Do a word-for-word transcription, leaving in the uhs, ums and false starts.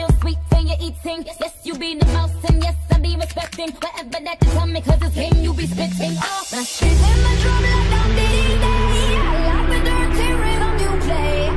real sweet till you're eating. Yes, you be the mouse, and yes, I be respecting whatever that you tell me, cause it's game you be spitting. Oh, my shit. When my drum locked down, diddy, daddy, I like the dirty rhythm you play.